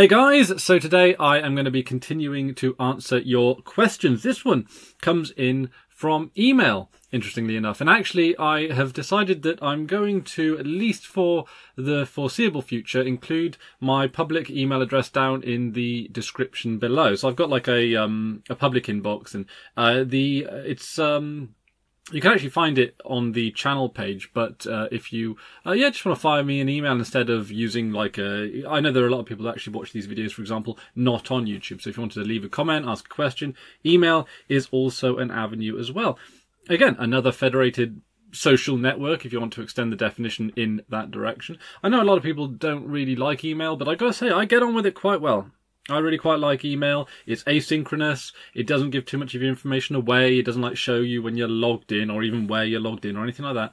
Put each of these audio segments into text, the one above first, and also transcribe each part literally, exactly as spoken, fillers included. Hey guys, so today I am going to be continuing to answer your questions. This one comes in from email, interestingly enough. And actually, I have decided that I'm going to, at least for the foreseeable future, include my public email address down in the description below. So I've got like a um, a public inbox, and uh, the it's um, you can actually find it on the channel page. But uh, if you uh, yeah just want to fire me an email instead of using like a, I know there are a lot of people that actually watch these videos, for example, not on YouTube. So if you wanted to leave a comment, ask a question, email is also an avenue as well. Again, another federated social network, if you want to extend the definition in that direction. I know a lot of people don't really like email, but I gotta say, I get on with it quite well. I really quite like email. It's asynchronous. It doesn't give too much of your information away. It doesn't like show you when you're logged in or even where you're logged in or anything like that.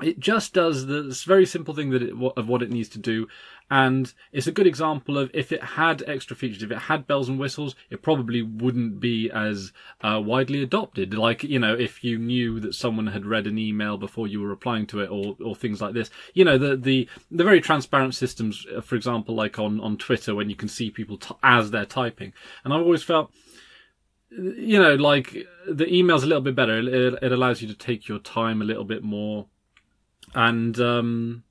It just does this very simple thing that it, of what it needs to do. And it's a good example of, if it had extra features, if it had bells and whistles, it probably wouldn't be as uh, widely adopted. Like, you know, if you knew that someone had read an email before you were replying to it, or or things like this. You know, the the, the very transparent systems, for example, like on, on Twitter, when you can see people t as they're typing. And I've always felt, you know, like the email's a little bit better. It, it allows you to take your time a little bit more. And um,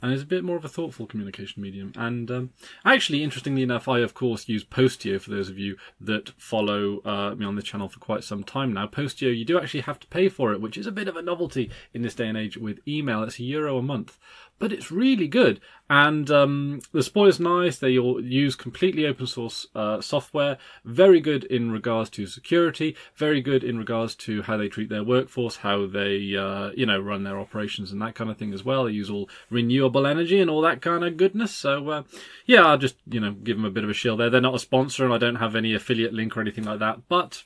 and it's a bit more of a thoughtful communication medium. And um, actually, interestingly enough, I, of course, use Posteo, for those of you that follow uh, me on the channel for quite some time now. Posteo, you do actually have to pay for it, which is a bit of a novelty in this day and age with email. It's a euro a month. But it's really good. And um, the spoiler's nice. They all use completely open source uh, software. Very good in regards to security. Very good in regards to how they treat their workforce, how they uh, you know, run their operations and that kind of thing as well. They use all renewable energy and all that kind of goodness. So uh, yeah, I'll just, you know, give them a bit of a shield there. They're not a sponsor, and I don't have any affiliate link or anything like that. But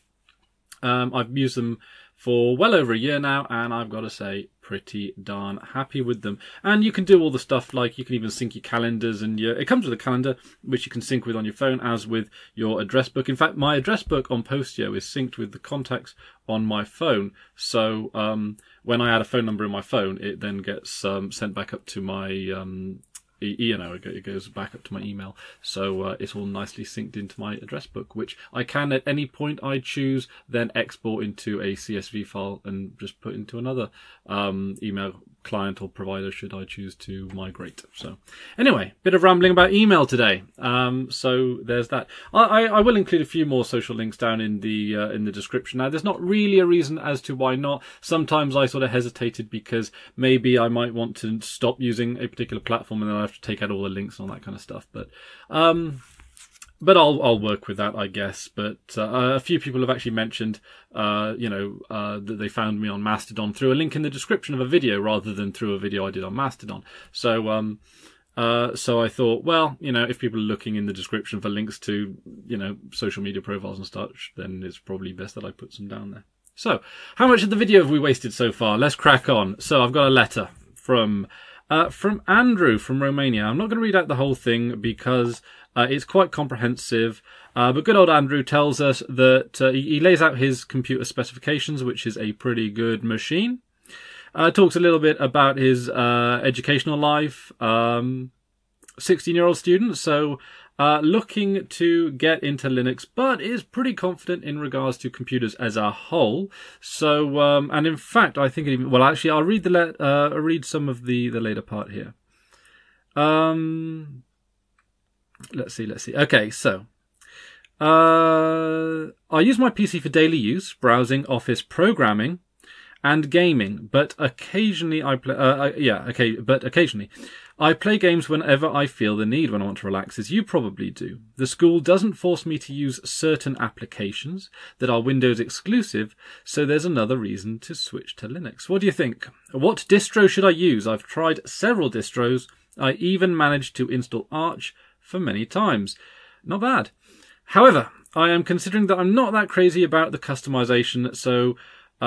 um, I've used them for well over a year now, and I've got to say, pretty darn happy with them. And you can do all the stuff, like you can even sync your calendars, and your, it comes with a calendar which you can sync with on your phone, as with your address book. In fact, my address book on Posteo is synced with the contacts on my phone. So um, when I add a phone number in my phone, it then gets um, sent back up to my, um, e you know, it goes back up to my email. So uh, it's all nicely synced into my address book, which I can at any point I choose then export into a C S V file and just put into another um, email client or provider, should I choose to migrate. So anyway, bit of rambling about email today. Um, so there's that. I, I will include a few more social links down in the uh, in the description. Now, there's not really a reason as to why not. Sometimes I sort of hesitated because maybe I might want to stop using a particular platform, and then I have to take out all the links and all that kind of stuff. But um, but I'll I'll work with that, I guess. But uh, a few people have actually mentioned, uh, you know, uh, that they found me on Mastodon through a link in the description of a video, rather than through a video I did on Mastodon. So um, uh, so I thought, well, you know, if people are looking in the description for links to, you know, social media profiles and such, then it's probably best that I put some down there. So how much of the video have we wasted so far? Let's crack on. So I've got a letter from uh, from Andrew from Romania. I'm not going to read out the whole thing because Uh, it's quite comprehensive, uh, but good old Andrew tells us that uh, he, he lays out his computer specifications, which is a pretty good machine. Uh, talks a little bit about his uh, educational life, um, sixteen-year-old student, so uh, looking to get into Linux, but is pretty confident in regards to computers as a whole. So, um, and in fact, I think, it even, well, actually, I'll read the let, uh, I'll read some of the the later part here. Um. Let's see, let's see. Okay, so uh, I use my P C for daily use, browsing, office programming, and gaming. But occasionally, I play. Uh, I, yeah, okay. But occasionally, I play games whenever I feel the need, when I want to relax, as you probably do. The school doesn't force me to use certain applications that are Windows exclusive, so there's another reason to switch to Linux. What do you think? What distro should I use? I've tried several distros. I even managed to install Arch for many times. Not bad. However, I am considering that I'm not that crazy about the customization, so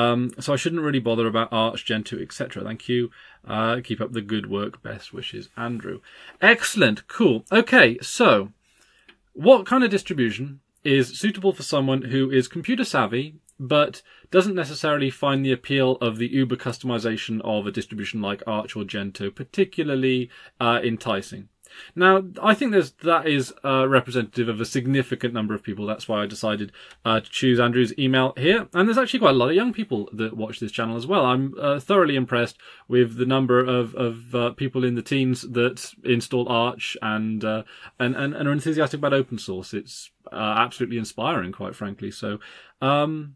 um, so I shouldn't really bother about Arch, Gentoo, et cetera. Thank you. Uh, keep up the good work. Best wishes, Andrew. Excellent. Cool. Okay, so what kind of distribution is suitable for someone who is computer savvy but doesn't necessarily find the appeal of the uber customization of a distribution like Arch or Gentoo particularly uh, enticing? Now, I think there's, that is uh, representative of a significant number of people. That's why I decided uh, to choose Andrew's email here. And there's actually quite a lot of young people that watch this channel as well. I'm uh, thoroughly impressed with the number of, of uh, people in the teens that install Arch and, uh, and, and, and are enthusiastic about open source. It's uh, absolutely inspiring, quite frankly. So... Um,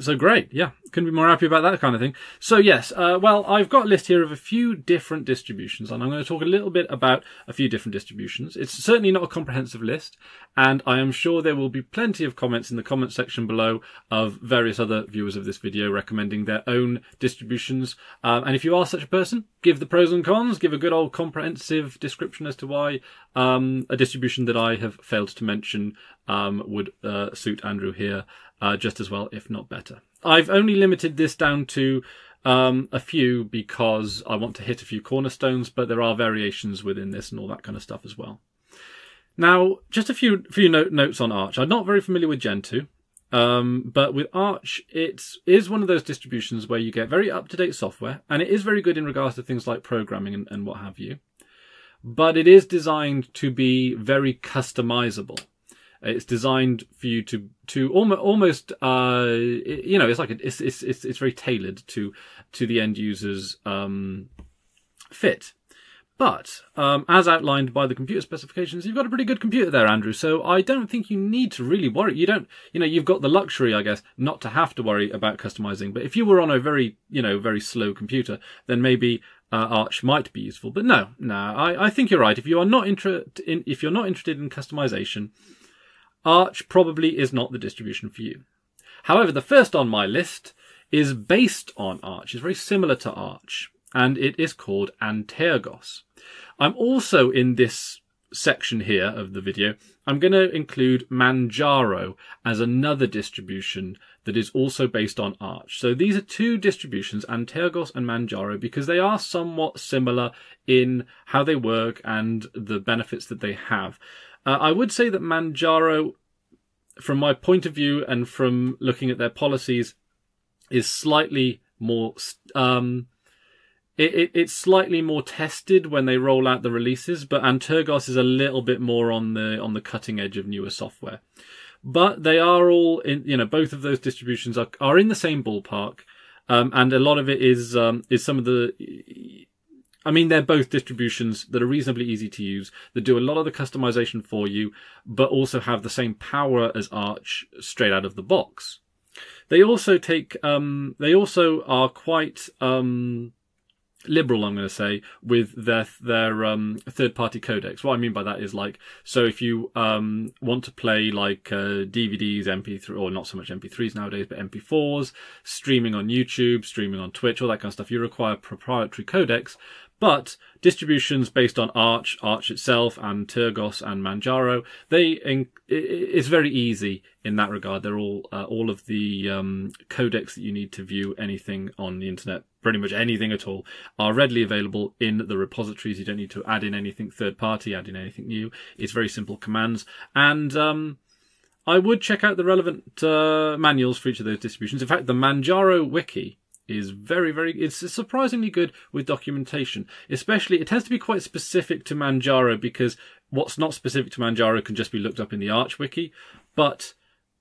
So great, yeah. Couldn't be more happy about that kind of thing. So yes, uh, well, I've got a list here of a few different distributions, and I'm going to talk a little bit about a few different distributions. It's certainly not a comprehensive list, and I am sure there will be plenty of comments in the comments section below of various other viewers of this video recommending their own distributions. Um, and if you are such a person, give the pros and cons, give a good old comprehensive description as to why um, a distribution that I have failed to mention um, would uh, suit Andrew here. Uh, just as well, if not better. I've only limited this down to um, a few because I want to hit a few cornerstones, but there are variations within this and all that kind of stuff as well. Now, just a few few note, notes on Arch. I'm not very familiar with Gentoo, um, but with Arch, it is one of those distributions where you get very up-to-date software, and it is very good in regards to things like programming and, and what have you, but it is designed to be very customizable. It's designed for you to to almost almost uh you know, it's like a, it's it's it's very tailored to to the end user's um fit. But um as outlined by the computer specifications, you've got a pretty good computer there, Andrew, so I don't think you need to really worry. You don't, you know, you've got the luxury, I guess, not to have to worry about customizing. But if you were on a very, you know, very slow computer, then maybe Uh, Arch might be useful. But no, no, I I think you're right. If you are not inter in, if you're not interested in customization, Arch probably is not the distribution for you. However, the first on my list is based on Arch. It's very similar to Arch, and it is called Antergos. I'm also, in this section here of the video, I'm going to include Manjaro as another distribution that is also based on Arch. So these are two distributions, Antergos and Manjaro, because they are somewhat similar in how they work and the benefits that they have. Uh, I would say that Manjaro, from my point of view and from looking at their policies, is slightly more um, it, it, it's slightly more tested when they roll out the releases, but Antergos is a little bit more on the on the cutting edge of newer software. But they are all in, you know, both of those distributions are are in the same ballpark, um, and a lot of it is um, is some of the. I mean, they're both distributions that are reasonably easy to use, that do a lot of the customization for you, but also have the same power as Arch straight out of the box. They also take, um, they also are quite um, liberal, I'm going to say, with their their um, third-party codecs. What I mean by that is, like, so if you um, want to play like uh, D V Ds, M P three, or not so much M P threes nowadays, but M P fours, streaming on YouTube, streaming on Twitch, all that kind of stuff, you require proprietary codecs. But distributions based on Arch, Arch itself, and Antergos and Manjaro, they it's very easy in that regard. They're all uh, all of the um, codecs that you need to view anything on the internet, pretty much anything at all, are readily available in the repositories. You don't need to add in anything third party, add in anything new. It's very simple commands, and um, I would check out the relevant uh, manuals for each of those distributions. In fact, the Manjaro wiki is very, very, it's surprisingly good with documentation. Especially, it tends to be quite specific to Manjaro, because what's not specific to Manjaro can just be looked up in the Arch wiki. But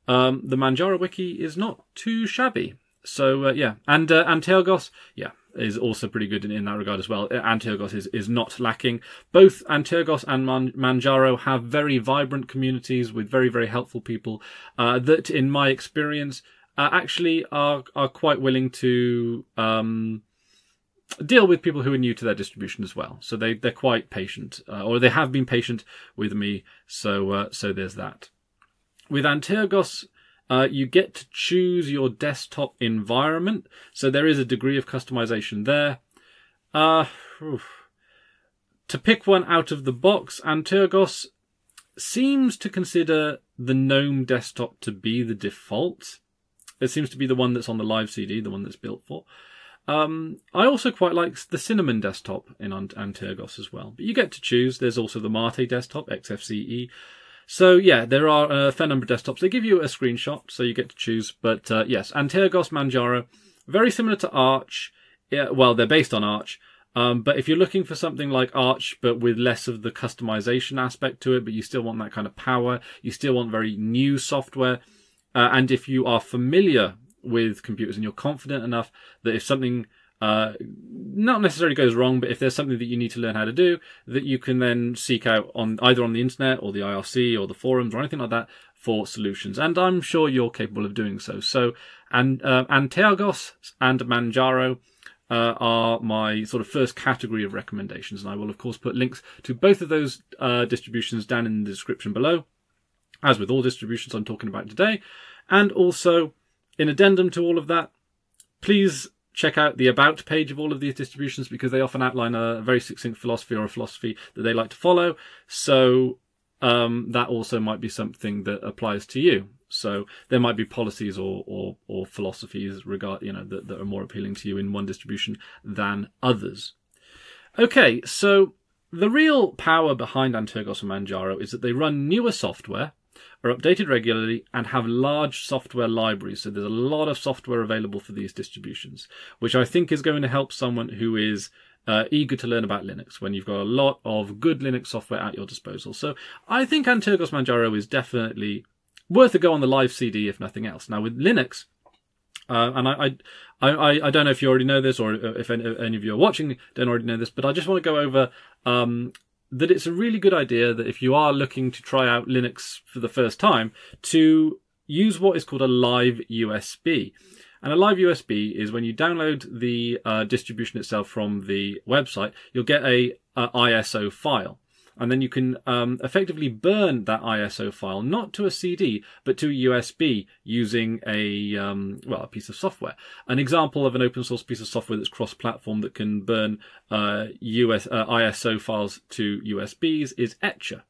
um, the Manjaro wiki is not too shabby. So, uh, yeah. And uh, Antergos, yeah, is also pretty good in, in that regard as well. Antergos is, is not lacking. Both Antergos and Man Manjaro have very vibrant communities with very, very helpful people uh, that, in my experience, Uh, actually are are quite willing to um, deal with people who are new to their distribution as well. So they, they're quite patient, uh, or they have been patient with me. So uh, so there's that. With Antergos, uh, you get to choose your desktop environment. So there is a degree of customization there. Uh, to pick one out of the box, Antergos seems to consider the GNOME desktop to be the default. It seems to be the one that's on the live C D, the one that's built for. Um, I also quite like the Cinnamon desktop in Antergos as well. But you get to choose. There's also the Mate desktop, X F C E. So, yeah, there are a fair number of desktops. They give you a screenshot, so you get to choose. But, uh, yes, Antergos, Manjaro, very similar to Arch. Yeah, well, they're based on Arch. Um, but if you're looking for something like Arch, but with less of the customization aspect to it, but you still want that kind of power, you still want very new software. Uh, and if you are familiar with computers and you're confident enough that if something uh, not necessarily goes wrong, but if there's something that you need to learn how to do, that you can then seek out on either on the internet or the I R C or the forums or anything like that for solutions. And I'm sure you're capable of doing so. So and uh, Antergos and Manjaro Uh, are my sort of first category of recommendations, and I will of course put links to both of those uh, distributions down in the description below, as with all distributions I'm talking about today. And also, in addendum to all of that, please check out the About page of all of these distributions, because they often outline a very succinct philosophy or a philosophy that they like to follow. So um, that also might be something that applies to you. So there might be policies or, or, or philosophies regard, you know, that, that are more appealing to you in one distribution than others. Okay, so the real power behind Antergos and Manjaro is that they run newer software, are updated regularly, and have large software libraries. So there's a lot of software available for these distributions, which I think is going to help someone who is Uh, eager to learn about Linux when you've got a lot of good Linux software at your disposal. So I think Antergos Manjaro is definitely worth a go on the live C D, if nothing else. Now with Linux, uh, and I, I, I, I don't know if you already know this, or if any, any of you are watching don't already know this, but I just want to go over um, that it's a really good idea that if you are looking to try out Linux for the first time, to use what is called a live U S B. And a live U S B is when you download the uh, distribution itself from the website, you'll get a, a I S O file. And then you can um, effectively burn that I S O file, not to a C D, but to a U S B using a, um, well, a piece of software. An example of an open source piece of software that's cross-platform that can burn uh, U S, uh, I S O files to U S Bs is Etcher,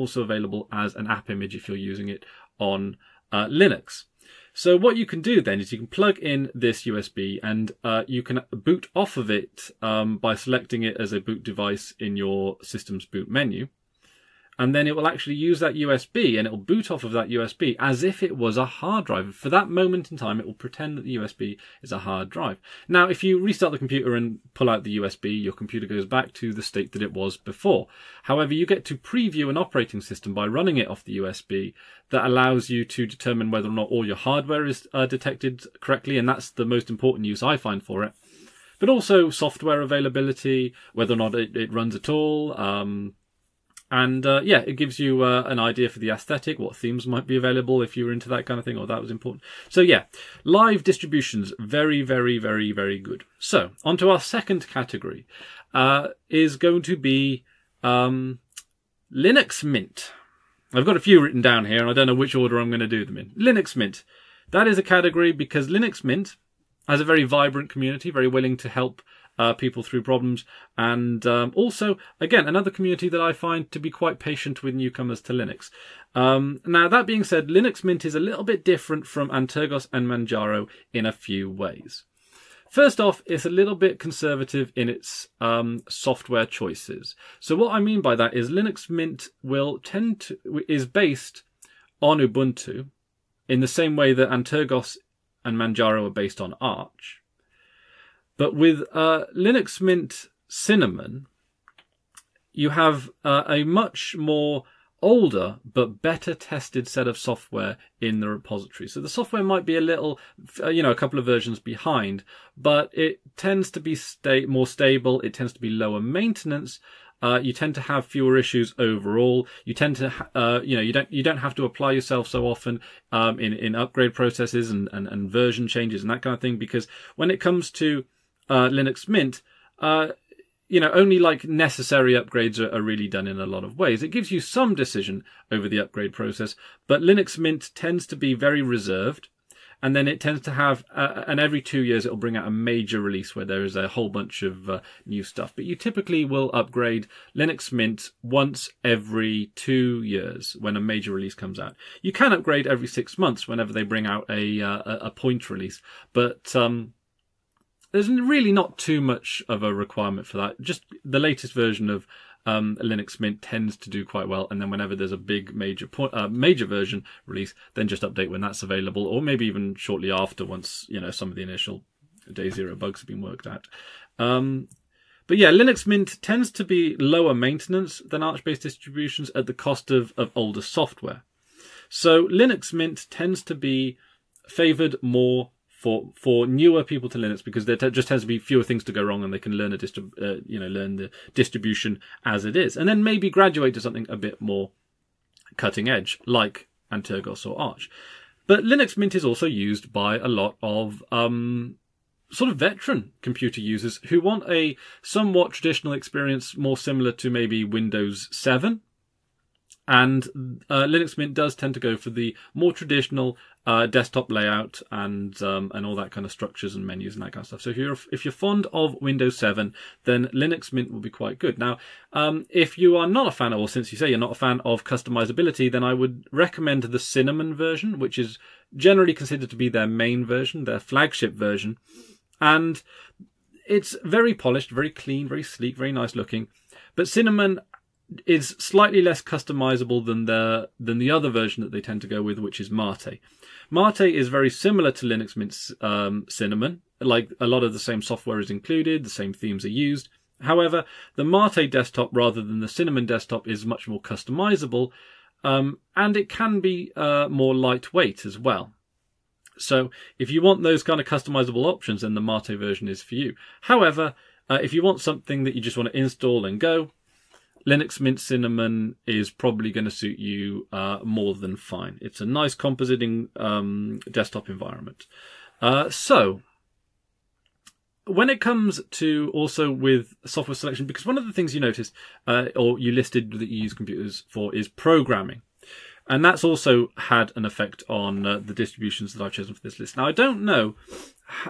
also available as an app image if you're using it on uh, Linux. So what you can do then is you can plug in this U S B and uh, you can boot off of it um, by selecting it as a boot device in your system's boot menu. And then it will actually use that U S B, and it will boot off of that U S B as if it was a hard drive. For that moment in time, it will pretend that the U S B is a hard drive. Now, if you restart the computer and pull out the U S B, your computer goes back to the state that it was before. However, you get to preview an operating system by running it off the U S B that allows you to determine whether or not all your hardware is uh, detected correctly, and that's the most important use I find for it. But also software availability, whether or not it, it runs at all, um, And uh, yeah, it gives you uh, an idea for the aesthetic, what themes might be available if you were into that kind of thing, or that was important. So yeah, live distributions, very, very, very, very good. So onto our second category uh, is going to be um, Linux Mint. I've got a few written down here, and I don't know which order I'm going to do them in. Linux Mint, that is a category because Linux Mint has a very vibrant community, very willing to help Uh, people through problems, and um, also again another community that I find to be quite patient with newcomers to Linux. Um, now that being said, Linux Mint is a little bit different from Antergos and Manjaro in a few ways. First off, it's a little bit conservative in its um, software choices. So what I mean by that is Linux Mint will tend to is based on Ubuntu in the same way that Antergos and Manjaro are based on Arch. But with uh, Linux Mint Cinnamon, you have uh, a much more older but better tested set of software in the repository. So the software might be a little, you know, a couple of versions behind, but it tends to be sta- more stable. It tends to be lower maintenance. Uh, you tend to have fewer issues overall. You tend to, uh, you know, you don't you don't have to apply yourself so often um, in in upgrade processes and, and and version changes and that kind of thing, because when it comes to Uh, Linux Mint, uh, you know, only like necessary upgrades are, are really done in a lot of ways. It gives you some decision over the upgrade process, but Linux Mint tends to be very reserved, and then it tends to have, uh, and every two years it'll bring out a major release where there is a whole bunch of uh, new stuff. But you typically will upgrade Linux Mint once every two years when a major release comes out. You can upgrade every six months whenever they bring out a uh, a point release, but um there's really not too much of a requirement for that. Just the latest version of um, Linux Mint tends to do quite well, and then whenever there's a big major point, uh, major version release, then just update when that's available, or maybe even shortly after, once you know some of the initial day zero bugs have been worked out. Um, But yeah, Linux Mint tends to be lower maintenance than Arch-based distributions at the cost of, of older software. So Linux Mint tends to be favoured more for for newer people to Linux, because there just tends to be fewer things to go wrong, and they can learn a distri uh, you know learn the distribution as it is, and then maybe graduate to something a bit more cutting edge like Antergos or Arch. But Linux Mint is also used by a lot of um sort of veteran computer users who want a somewhat traditional experience more similar to maybe Windows seven. And uh, Linux Mint does tend to go for the more traditional uh, desktop layout and um, and all that kind of structures and menus and that kind of stuff. So if you're if you're fond of Windows seven, then Linux Mint will be quite good. Now, um, if you are not a fan, or since you say you're not a fan of customizability, then I would recommend the Cinnamon version, which is generally considered to be their main version, their flagship version, and it's very polished, very clean, very sleek, very nice looking. But Cinnamon is slightly less customizable than the than the other version that they tend to go with, which is Mate. Mate is very similar to Linux Mint's um, Cinnamon. Like, a lot of the same software is included, the same themes are used. However, the Mate desktop, rather than the Cinnamon desktop, is much more customizable, um, and it can be uh, more lightweight as well. So if you want those kind of customizable options, then the Mate version is for you. However, uh, if you want something that you just want to install and go, Linux Mint Cinnamon is probably going to suit you uh, more than fine. It's a nice compositing um, desktop environment. Uh, so when it comes to also with software selection, because one of the things you noticed uh, or you listed that you use computers for is programming. And that's also had an effect on uh, the distributions that I've chosen for this list. Now, I don't know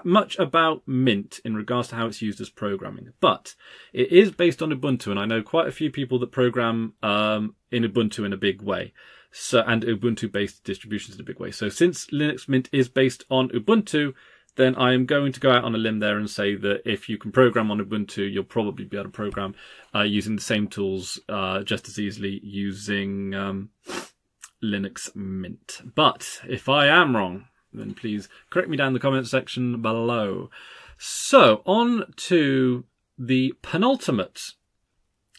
much about Mint in regards to how it's used as programming, but it is based on Ubuntu, and I know quite a few people that program um, in Ubuntu in a big way, so and Ubuntu-based distributions in a big way. So since Linux Mint is based on Ubuntu, then I am going to go out on a limb there and say that if you can program on Ubuntu, you'll probably be able to program uh, using the same tools uh, just as easily using Um, Linux Mint. But if I am wrong, then please correct me down in the comment section below. So on to the penultimate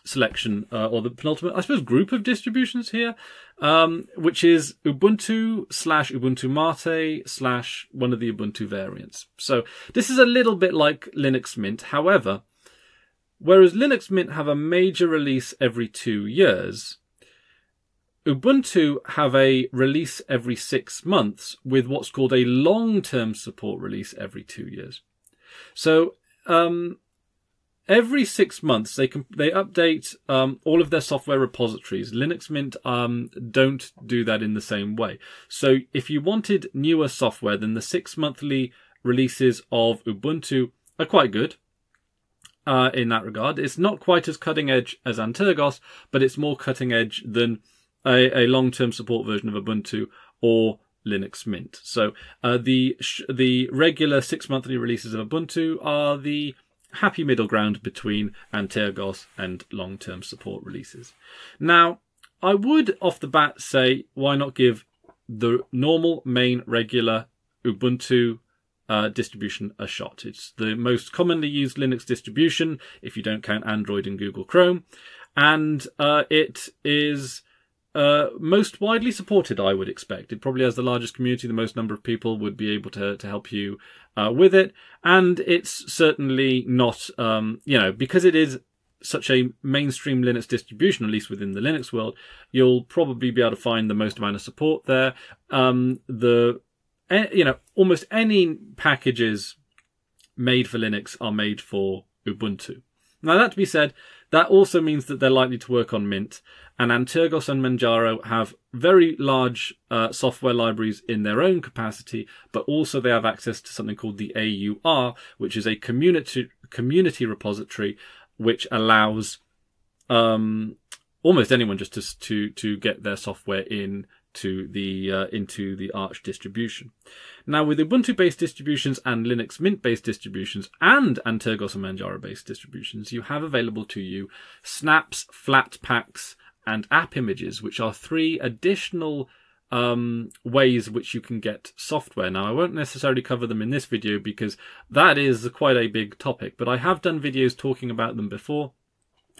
selection, uh, or the penultimate, I suppose, group of distributions here, um, which is Ubuntu slash Ubuntu Mate slash one of the Ubuntu variants. So this is a little bit like Linux Mint. However, whereas Linux Mint have a major release every two years, Ubuntu have a release every six months with what's called a long-term support release every two years. So um, every six months they can, they update um, all of their software repositories. Linux Mint um, don't do that in the same way. So if you wanted newer software, then the six-monthly releases of Ubuntu are quite good. Uh, in that regard, it's not quite as cutting-edge as Antergos, but it's more cutting-edge than A, a long-term support version of Ubuntu or Linux Mint. So uh, the sh the regular six-monthly releases of Ubuntu are the happy middle ground between Antergos and long-term support releases. Now, I would off the bat say, why not give the normal, main, regular Ubuntu uh, distribution a shot? It's the most commonly used Linux distribution, if you don't count Android and Google Chrome, and uh, it is Uh, most widely supported, I would expect. It probably has the largest community, the most number of people would be able to, to help you uh, with it. And it's certainly not, um, you know, because it is such a mainstream Linux distribution, at least within the Linux world, you'll probably be able to find the most amount of support there. Um, the, you know, almost any packages made for Linux are made for Ubuntu. Now, that to be said, that also means that they're likely to work on Mint, and Antergos and Manjaro have very large uh, software libraries in their own capacity, but also they have access to something called the A U R, which is a community community repository, which allows um, almost anyone just to to to get their software in to the uh, into the Arch distribution. Now, with Ubuntu-based distributions and Linux Mint-based distributions and Antergos and Manjaro-based distributions, you have available to you Snaps, Flatpaks, and App Images, which are three additional um, ways which you can get software. Now, I won't necessarily cover them in this video because that is quite a big topic, but I have done videos talking about them before,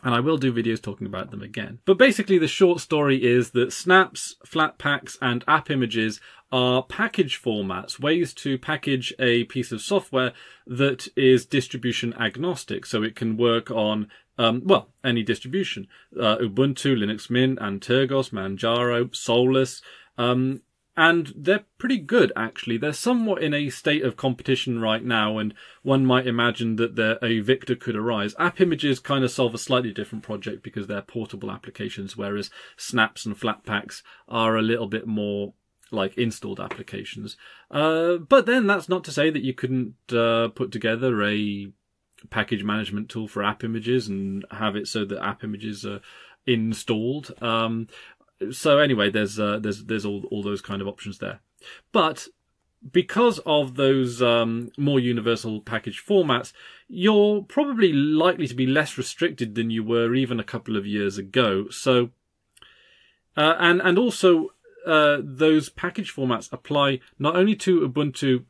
and I will do videos talking about them again. But basically the short story is that Snaps, Flatpaks and App Images are package formats, ways to package a piece of software that is distribution agnostic. So it can work on, um, well, any distribution. Uh, Ubuntu, Linux Mint, Antergos, Manjaro, Solus, um, and they're pretty good, actually. They're somewhat in a state of competition right now, and one might imagine that there, a victor could arise. App Images kind of solve a slightly different project because they're portable applications, whereas Snaps and Flatpaks are a little bit more like installed applications. Uh, but then that's not to say that you couldn't uh, put together a package management tool for App Images and have it so that App Images are installed. Um, So anyway, there's uh, there's there's all all those kind of options there, but because of those um, more universal package formats, you're probably likely to be less restricted than you were even a couple of years ago. So uh, and and also uh, those package formats apply not only to Ubuntu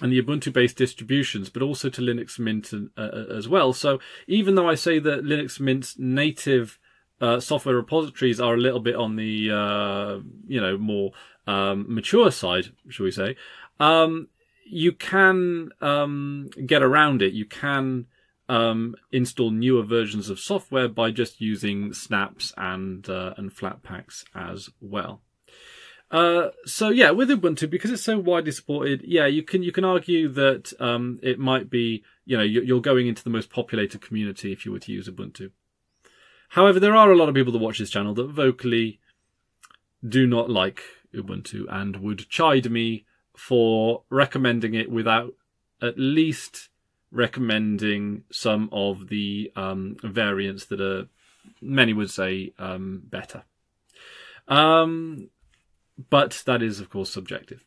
and the Ubuntu-based distributions, but also to Linux Mint uh, as well. So even though I say that Linux Mint's native Uh, software repositories are a little bit on the, uh, you know, more um, mature side, shall we say, um, you can um, get around it. You can um, install newer versions of software by just using Snaps and uh, and Flatpaks as well. Uh, so yeah, with Ubuntu, because it's so widely supported, yeah, you can you can argue that um, it might be, you know, you're going into the most populated community if you were to use Ubuntu. However, there are a lot of people that watch this channel that vocally do not like Ubuntu and would chide me for recommending it without at least recommending some of the um, variants that are, many would say, um, better. Um, but that is, of course, subjective.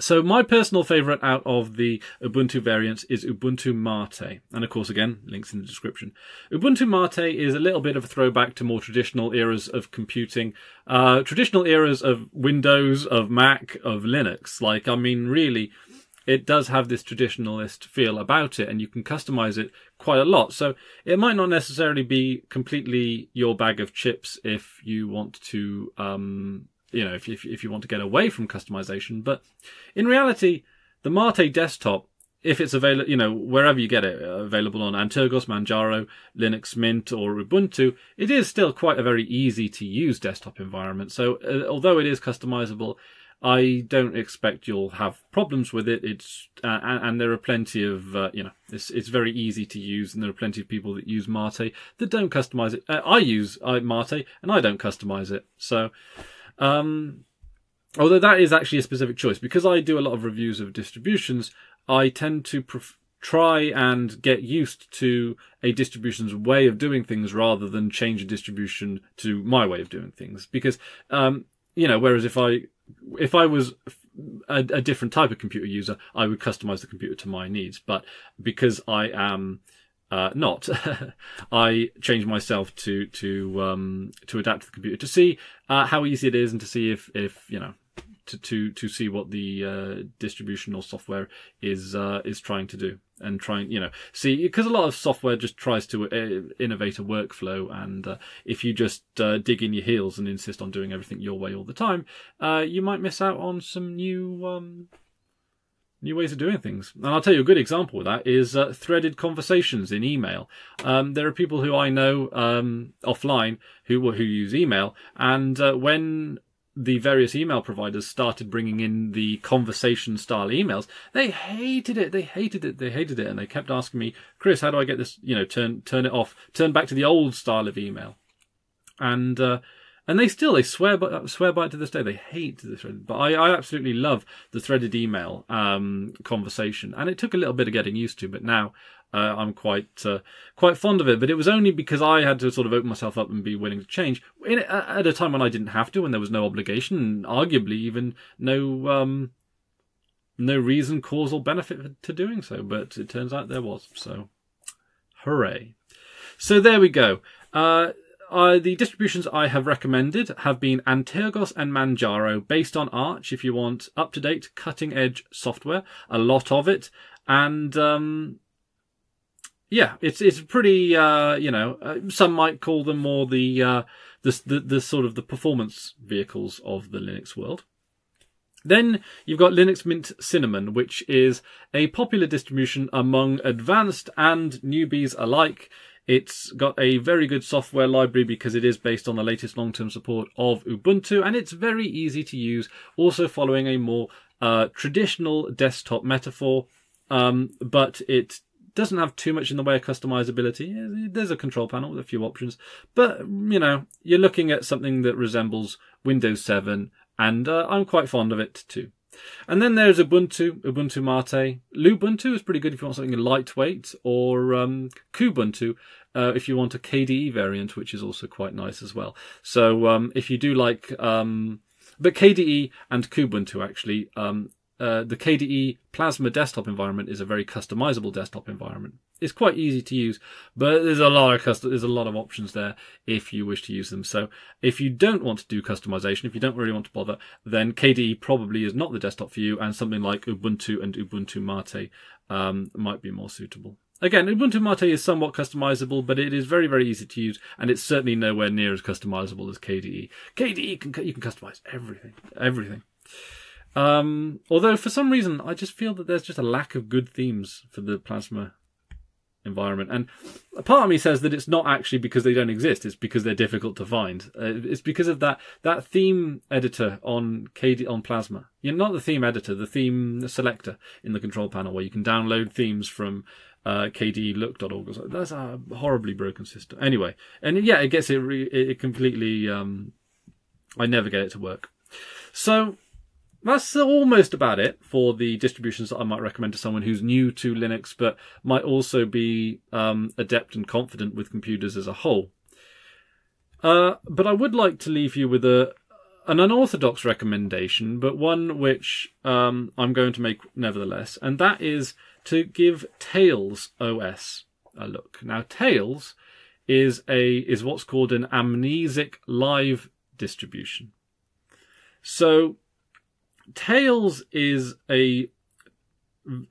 So my personal favourite out of the Ubuntu variants is Ubuntu MATE. And of course, again, links in the description. Ubuntu MATE is a little bit of a throwback to more traditional eras of computing. Uh, traditional eras of Windows, of Mac, of Linux. Like, I mean, really, it does have this traditionalist feel about it, and you can customize it quite a lot. So it might not necessarily be completely your bag of chips if you want to... Um, you know, if, if, if you want to get away from customization. But in reality, the Mate desktop, if it's available, you know, wherever you get it, uh, available on Antergos, Manjaro, Linux Mint or Ubuntu, it is still quite a very easy to use desktop environment. So uh, although it is customizable, I don't expect you'll have problems with it. It's uh, and, and there are plenty of, uh, you know, it's, it's very easy to use, and there are plenty of people that use Mate that don't customize it. Uh, I use I, Mate and I don't customize it. So... Um, although that is actually a specific choice, because I do a lot of reviews of distributions, I tend to pref try and get used to a distribution's way of doing things rather than change a distribution to my way of doing things. Because, um, you know, whereas if I, if I was a, a different type of computer user, I would customize the computer to my needs. But because I am, Uh, not. I changed myself to to um, to adapt to the computer, to see uh, how easy it is, and to see if if you know to to to see what the uh, distribution or software is uh, is trying to do, and trying you know see because a lot of software just tries to uh, innovate a workflow, and uh, if you just uh, dig in your heels and insist on doing everything your way all the time, uh, you might miss out on some new. Um, New ways of doing things. And I'll tell you a good example of that is uh, threaded conversations in email. Um, there are people who I know um, offline who who use email, and uh, when the various email providers started bringing in the conversation-style emails, they hated it. They hated it. They hated it, and they kept asking me, "Chris, how do I get this? You know, turn turn it off. Turn back to the old style of email." And uh, and they still they swear by swear by it to this day. They hate this, but I, I absolutely love the threaded email um, conversation. And it took a little bit of getting used to, but now uh, I'm quite uh, quite fond of it. But it was only because I had to sort of open myself up and be willing to change in, at a time when I didn't have to, when there was no obligation, and arguably even no um, no reason, cause or benefit to doing so. But it turns out there was. So hooray! So there we go. Uh, Uh, the distributions I have recommended have been Antergos and Manjaro, based on Arch, if you want up-to-date, cutting-edge software, a lot of it. And um, yeah, it's it's pretty, uh, you know, uh, some might call them more the, uh, the, the, the sort of the performance vehicles of the Linux world. Then you've got Linux Mint Cinnamon, which is a popular distribution among advanced and newbies alike. It's got a very good software library because it is based on the latest long-term support of Ubuntu, and it's very easy to use, also following a more uh, traditional desktop metaphor, um, but it doesn't have too much in the way of customizability. There's a control panel with a few options, but, you know, you're looking at something that resembles Windows seven, and uh, I'm quite fond of it too. And then there's Ubuntu, Ubuntu MATE. Lubuntu is pretty good if you want something lightweight, or um, Kubuntu uh, if you want a K D E variant, which is also quite nice as well. So um, if you do like... Um, but K D E and Kubuntu, actually. Um, uh, the K D E Plasma desktop environment is a very customizable desktop environment. It's quite easy to use, but there's a lot of custom there's a lot of options there if you wish to use them. So if you don't want to do customization, if you don't really want to bother, then K D E probably is not the desktop for you, and something like Ubuntu and Ubuntu MATE um, might be more suitable. Again, Ubuntu MATE is somewhat customizable, but it is very, very easy to use, and it's certainly nowhere near as customizable as K D E. K D E, can, you can customize everything, everything. Um, although for some reason, I just feel that there's just a lack of good themes for the Plasma environment, and a part of me says that it's not actually because they don't exist, it's because they're difficult to find. Uh, it's because of that that theme editor on K D E on Plasma. You know, not the theme editor, the theme selector in the control panel, where you can download themes from uh, K D E look dot org or something. That's a horribly broken system. Anyway, and yeah, it gets it re it completely. Um, I never get it to work. So that's almost about it for the distributions that I might recommend to someone who's new to Linux, but might also be um, adept and confident with computers as a whole. Uh, but I would like to leave you with a, an unorthodox recommendation, but one which um, I'm going to make nevertheless, and that is to give Tails O S a look. Now, Tails is a is what's called an amnesic live distribution. So Tails is a,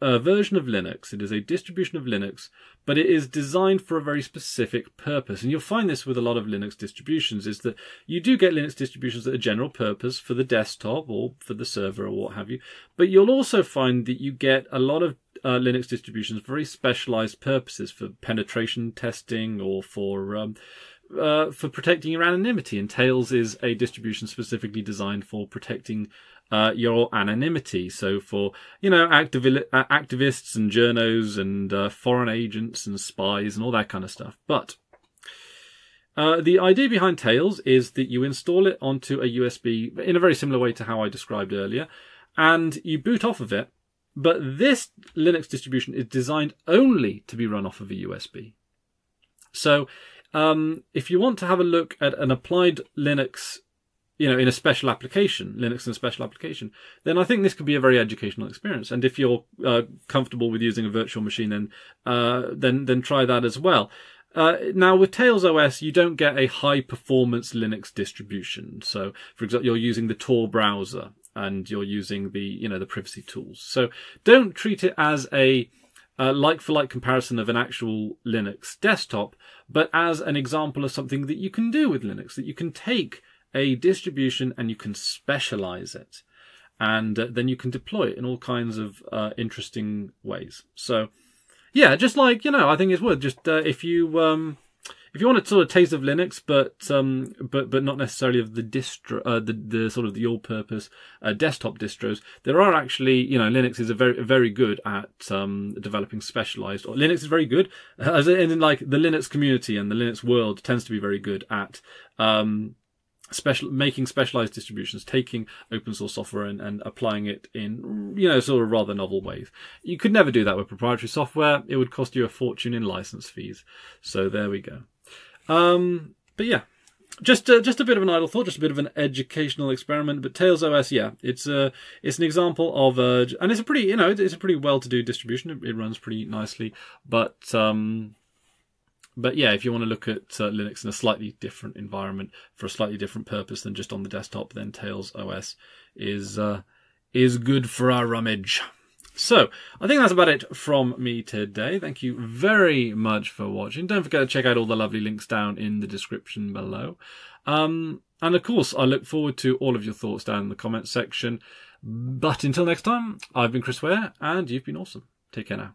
a version of Linux. It is a distribution of Linux, but it is designed for a very specific purpose. And you'll find this with a lot of Linux distributions, is that you do get Linux distributions that are general purpose for the desktop or for the server or what have you. But you'll also find that you get a lot of uh, Linux distributions for very specialized purposes, for penetration testing or for... Um, Uh, for protecting your anonymity, and Tails is a distribution specifically designed for protecting uh, your anonymity. So for, you know, activi uh, activists and journos and uh, foreign agents and spies and all that kind of stuff. But uh, the idea behind Tails is that you install it onto a U S B in a very similar way to how I described earlier, and you boot off of it. But this Linux distribution is designed only to be run off of a U S B. So Um, if you want to have a look at an applied Linux, you know, in a special application, Linux in a special application, then I think this could be a very educational experience. And if you're uh, comfortable with using a virtual machine, then uh, then then try that as well. Uh, now, with Tails O S, you don't get a high-performance Linux distribution. So, for example, you're using the Tor browser and you're using the, you know, the privacy tools. So don't treat it as a Uh, like for like comparison of an actual Linux desktop, but as an example of something that you can do with Linux, that you can take a distribution and you can specialize it, and uh, then you can deploy it in all kinds of uh, interesting ways. So yeah, just like, you know, I think it's worth just uh, if you um if you want a sort of taste of Linux, but um but but not necessarily of the distro, uh, the the sort of the all-purpose uh, desktop distros, there are actually, you know, Linux is a very very good at um developing specialized, or Linux is very good, as in like the Linux community and the Linux world tends to be very good at um special making specialized distributions, taking open source software and, and applying it in, you know, sort of rather novel ways. You could never do that with proprietary software. It would cost you a fortune in license fees. So there we go. Um, but yeah, just uh, just a bit of an idle thought, just a bit of an educational experiment. But Tails O S, yeah, it's a it's an example of a, and it's a pretty, you know, it's a pretty well-to-do distribution. It, it runs pretty nicely, but um, But yeah, if you want to look at uh, Linux in a slightly different environment for a slightly different purpose than just on the desktop, then Tails O S is uh, is good for our rummage. So I think that's about it from me today. Thank you very much for watching. Don't forget to check out all the lovely links down in the description below. Um, and of course, I look forward to all of your thoughts down in the comments section. But until next time, I've been Chris Ware, and you've been awesome. Take care now.